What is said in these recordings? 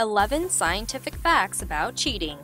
11 scientific facts about cheating.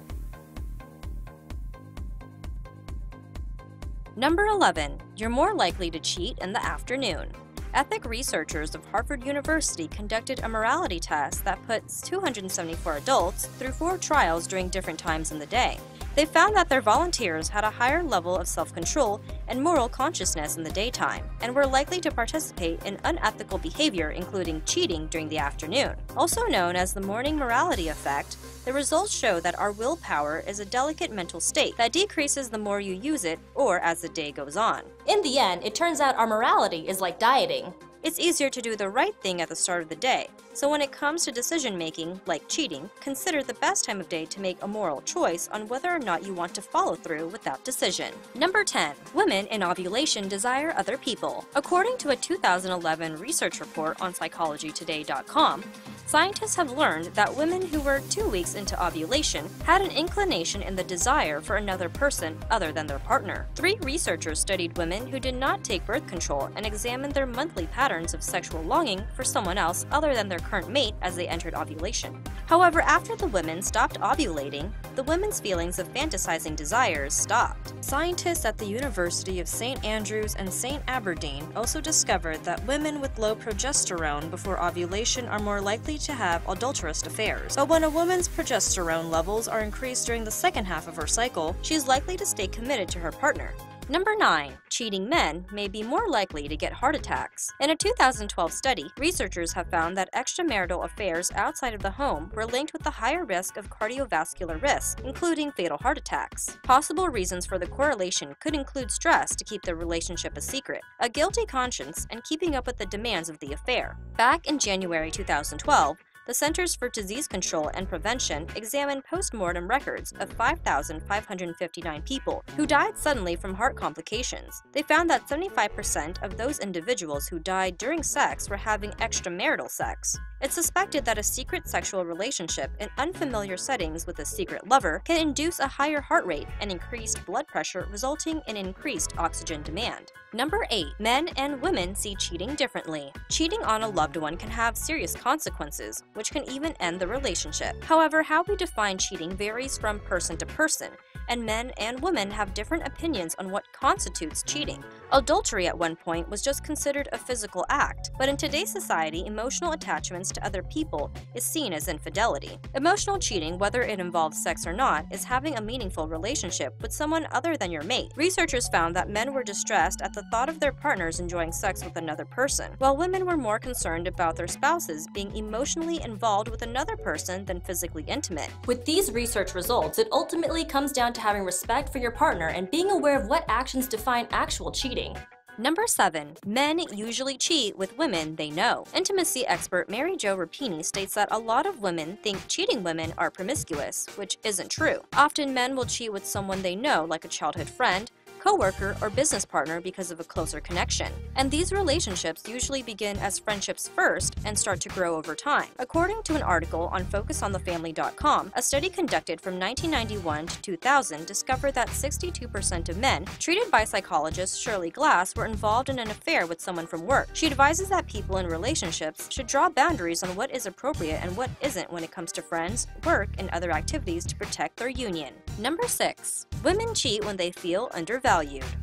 Number 11. You're more likely to cheat in the afternoon. Ethic researchers of Harvard University conducted a morality test that puts 274 adults through 4 trials during different times in the day. They found that their volunteers had a higher level of self-control and moral consciousness in the daytime, and were likely to participate in unethical behavior, including cheating, during the afternoon. Also known as the morning morality effect, the results show that our willpower is a delicate mental state that decreases the more you use it or as the day goes on. In the end, it turns out our morality is like dieting. It's easier to do the right thing at the start of the day, so when it comes to decision-making, like cheating, consider the best time of day to make a moral choice on whether or not you want to follow through with that decision. Number 10. Women in ovulation desire other people. According to a 2011 research report on psychologytoday.com, scientists have learned that women who were 2 weeks into ovulation had an inclination in the desire for another person other than their partner. 3 researchers studied women who did not take birth control and examined their monthly patterns of sexual longing for someone else other than their current mate as they entered ovulation. However, after the women stopped ovulating, the women's feelings of fantasizing desires stopped. Scientists at the University of St. Andrews and St. Aberdeen also discovered that women with low progesterone before ovulation are more likely to have adulterous affairs. But when a woman's progesterone levels are increased during the second half of her cycle, she's likely to stay committed to her partner. Number 9. Cheating men may be more likely to get heart attacks. In a 2012 study, researchers have found that extramarital affairs outside of the home were linked with a higher risk of cardiovascular risk, including fatal heart attacks. Possible reasons for the correlation could include stress to keep the relationship a secret, a guilty conscience, and keeping up with the demands of the affair. Back in January 2012, the Centers for Disease Control and Prevention examined post-mortem records of 5,559 people who died suddenly from heart complications. They found that 75% of those individuals who died during sex were having extramarital sex. It's suspected that a secret sexual relationship in unfamiliar settings with a secret lover can induce a higher heart rate and increased blood pressure, resulting in increased oxygen demand. Number 8. Men and women see cheating differently. Cheating on a loved one can have serious consequences, which can even end the relationship. However, how we define cheating varies from person to person, and men and women have different opinions on what constitutes cheating. Adultery at one point was just considered a physical act, but in today's society, emotional attachments to other people is seen as infidelity. Emotional cheating, whether it involves sex or not, is having a meaningful relationship with someone other than your mate. Researchers found that men were distressed at the thought of their partners enjoying sex with another person, while women were more concerned about their spouses being emotionally involved with another person than physically intimate. With these research results, it ultimately comes down to having respect for your partner and being aware of what actions define actual cheating. Number 7. Men usually cheat with women they know. Intimacy expert Mary Jo Rapini states that a lot of women think cheating women are promiscuous, which isn't true. Often men will cheat with someone they know, like a childhood friend, co-worker, or business partner, because of a closer connection. And these relationships usually begin as friendships first and start to grow over time. According to an article on FocusOnTheFamily.com, a study conducted from 1991 to 2000 discovered that 62% of men treated by psychologist Shirley Glass were involved in an affair with someone from work. She advises that people in relationships should draw boundaries on what is appropriate and what isn't when it comes to friends, work, and other activities to protect their union. Number 6. Women cheat when they feel undervalued.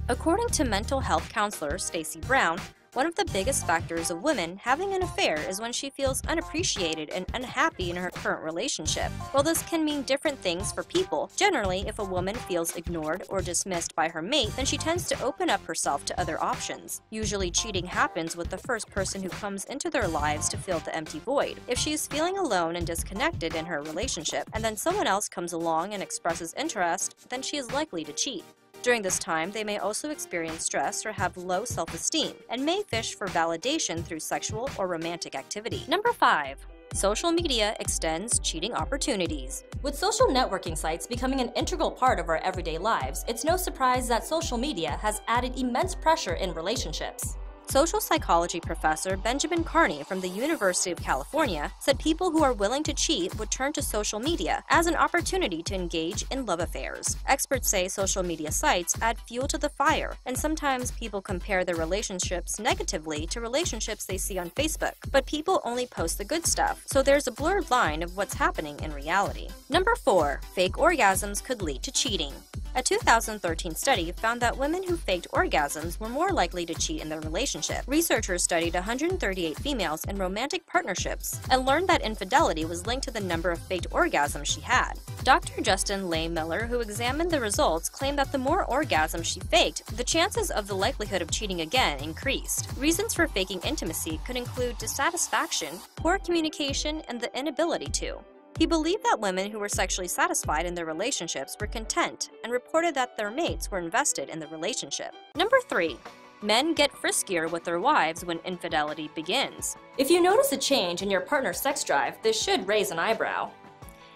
According to mental health counselor Stacey Brown, one of the biggest factors of women having an affair is when she feels unappreciated and unhappy in her current relationship. While this can mean different things for people, generally, if a woman feels ignored or dismissed by her mate, then she tends to open up herself to other options. Usually, cheating happens with the first person who comes into their lives to fill the empty void. If she is feeling alone and disconnected in her relationship, and then someone else comes along and expresses interest, then she is likely to cheat. During this time, they may also experience stress or have low self-esteem, and may fish for validation through sexual or romantic activity. Number 5. Social media extends cheating opportunities. With social networking sites becoming an integral part of our everyday lives, it's no surprise that social media has added immense pressure in relationships. Social psychology professor Benjamin Carney from the University of California said people who are willing to cheat would turn to social media as an opportunity to engage in love affairs. Experts say social media sites add fuel to the fire, and sometimes people compare their relationships negatively to relationships they see on Facebook. But people only post the good stuff, so there's a blurred line of what's happening in reality. Number 4. Fake orgasms could lead to cheating. A 2013 study found that women who faked orgasms were more likely to cheat in their relationship. Researchers studied 138 females in romantic partnerships and learned that infidelity was linked to the number of faked orgasms she had. Dr. Justin Lay Miller, who examined the results, claimed that the more orgasms she faked, the chances of the likelihood of cheating again increased. Reasons for faking intimacy could include dissatisfaction, poor communication, and the inability to. He believed that women who were sexually satisfied in their relationships were content and reported that their mates were invested in the relationship. Number 3. Men get friskier with their wives when infidelity begins. If you notice a change in your partner's sex drive, this should raise an eyebrow.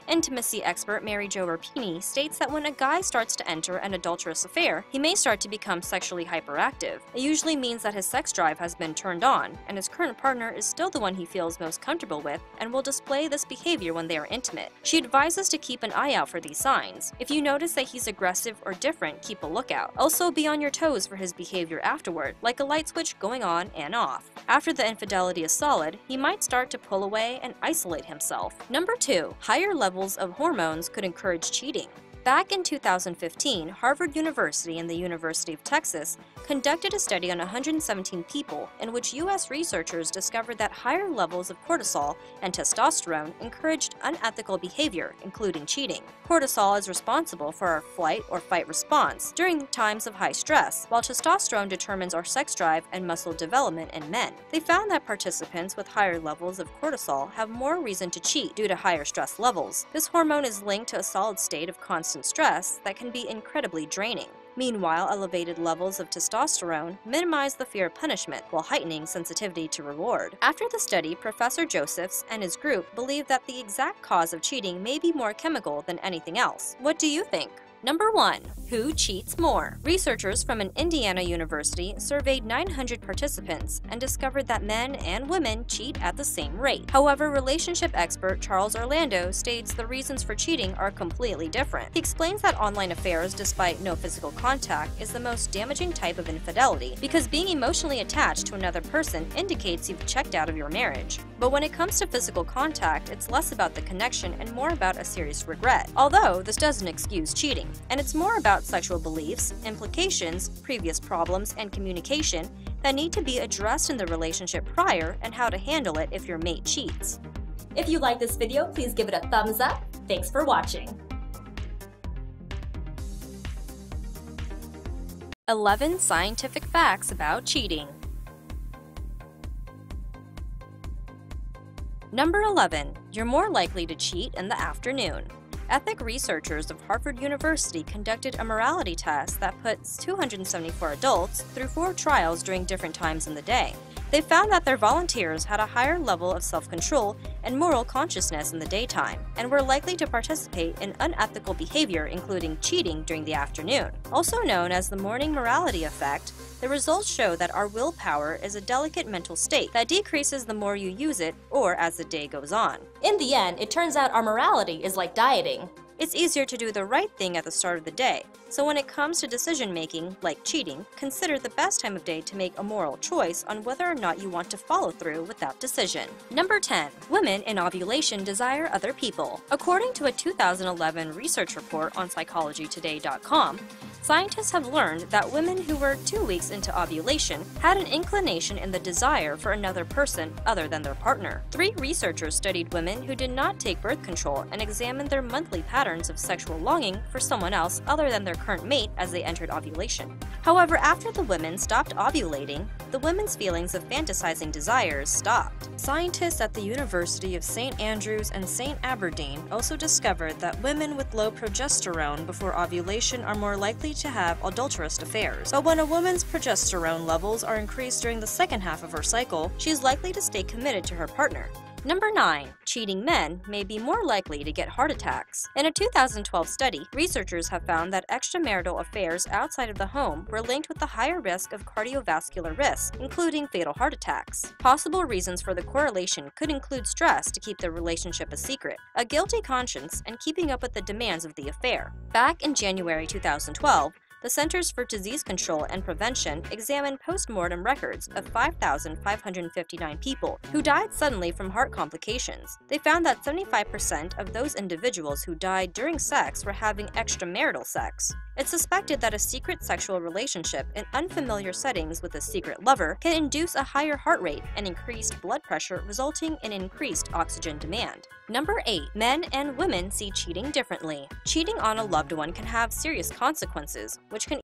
Intimacy expert Mary Jo Rapini states that when a guy starts to enter an adulterous affair, he may start to become sexually hyperactive. It usually means that his sex drive has been turned on, and his current partner is still the one he feels most comfortable with and will display this behavior when they are intimate. She advises to keep an eye out for these signs. If you notice that he's aggressive or different, keep a lookout. Also, be on your toes for his behavior afterward, like a light switch going on and off. After the infidelity is solid, he might start to pull away and isolate himself. Number 2. Higher levels of hormones could encourage cheating. Back in 2015, Harvard University and the University of Texas conducted a study on 117 people in which U.S. researchers discovered that higher levels of cortisol and testosterone encouraged unethical behavior, including cheating. Cortisol is responsible for our flight or fight response during times of high stress, while testosterone determines our sex drive and muscle development in men. They found that participants with higher levels of cortisol have more reason to cheat due to higher stress levels. This hormone is linked to a solid state of constant stress that can be incredibly draining. Meanwhile, elevated levels of testosterone minimize the fear of punishment while heightening sensitivity to reward. After the study, Professor Josephs and his group believe that the exact cause of cheating may be more chemical than anything else. What do you think? Number 1. Who cheats more? Researchers from an Indiana university surveyed 900 participants and discovered that men and women cheat at the same rate. However, relationship expert Charles Orlando states the reasons for cheating are completely different. He explains that online affairs, despite no physical contact, is the most damaging type of infidelity because being emotionally attached to another person indicates you've checked out of your marriage. But when it comes to physical contact, it's less about the connection and more about a serious regret. Although, this doesn't excuse cheating. And it's more about sexual beliefs, implications, previous problems, and communication that need to be addressed in the relationship prior and how to handle it if your mate cheats. If you like this video, please give it a thumbs up. Thanks for watching. 11 scientific facts about cheating. Number 11. You're more likely to cheat in the afternoon. Ethic researchers of Harvard University conducted a morality test that puts 274 adults through 4 trials during different times in the day. They found that their volunteers had a higher level of self-control and moral consciousness in the daytime, and were likely to participate in unethical behavior including cheating during the afternoon. Also known as the morning morality effect, the results show that our willpower is a delicate mental state that decreases the more you use it or as the day goes on. In the end, it turns out our morality is like dieting. It's easier to do the right thing at the start of the day, so when it comes to decision-making, like cheating, consider the best time of day to make a moral choice on whether or not you want to follow through with that decision. Number 10. Women in ovulation desire other people. According to a 2011 research report on psychologytoday.com, scientists have learned that women who were 2 weeks into ovulation had an inclination in the desire for another person other than their partner. 3 researchers studied women who did not take birth control and examined their monthly patterns of sexual longing for someone else other than their current mate as they entered ovulation. However, after the women stopped ovulating, the women's feelings of fantasizing desires stopped. Scientists at the University of St. Andrews and St. Aberdeen also discovered that women with low progesterone before ovulation are more likely to have adulterous affairs. But when a woman's progesterone levels are increased during the second half of her cycle, she is likely to stay committed to her partner. Number 9. Cheating men may be more likely to get heart attacks. In a 2012 study, researchers have found that extramarital affairs outside of the home were linked with the higher risk of cardiovascular risk, including fatal heart attacks. Possible reasons for the correlation could include stress to keep the relationship a secret, a guilty conscience, and keeping up with the demands of the affair. Back in January 2012, the Centers for Disease Control and Prevention examined post-mortem records of 5,559 people who died suddenly from heart complications. They found that 75% of those individuals who died during sex were having extramarital sex. It's suspected that a secret sexual relationship in unfamiliar settings with a secret lover can induce a higher heart rate and increased blood pressure, resulting in increased oxygen demand. Number 8. Men and women see cheating differently. Cheating on a loved one can have serious consequences, which can